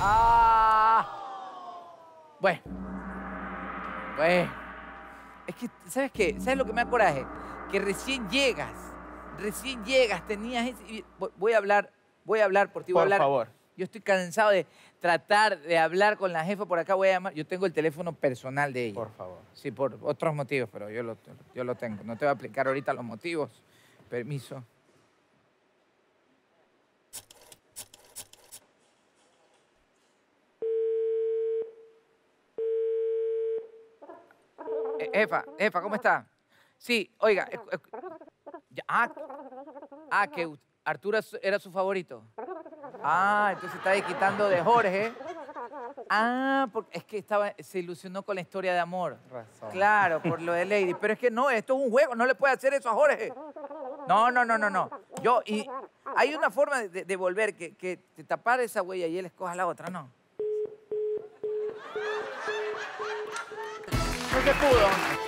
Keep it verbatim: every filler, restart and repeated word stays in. Ah. Bueno. Bueno. Es que, ¿sabes qué? ¿Sabes lo que me da coraje? Que recién llegas. Recién llegas. Tenías ese... Voy a hablar. Voy a hablar por ti. Voy a hablar. Por favor. Yo estoy cansado de tratar de hablar con la jefa por acá. Voy a llamar. Yo tengo el teléfono personal de ella. Por favor. Sí, por otros motivos, pero yo lo, yo lo tengo. No te voy a explicar ahorita los motivos. Permiso. Eh, jefa, jefa, ¿cómo está? Sí, oiga. Eh, eh, ah, ah, que Arturo era su favorito. Ah, entonces está quitando de Jorge. Ah, porque es que estaba, se ilusionó con la historia de amor. Razón. Claro, por lo de Lady. Pero es que no, esto es un juego, no le puede hacer eso a Jorge. No, no, no, no, no. Yo, y hay una forma de, de volver, que, que te tapar esa huella y él escoja la otra, ¿no? No se pudo.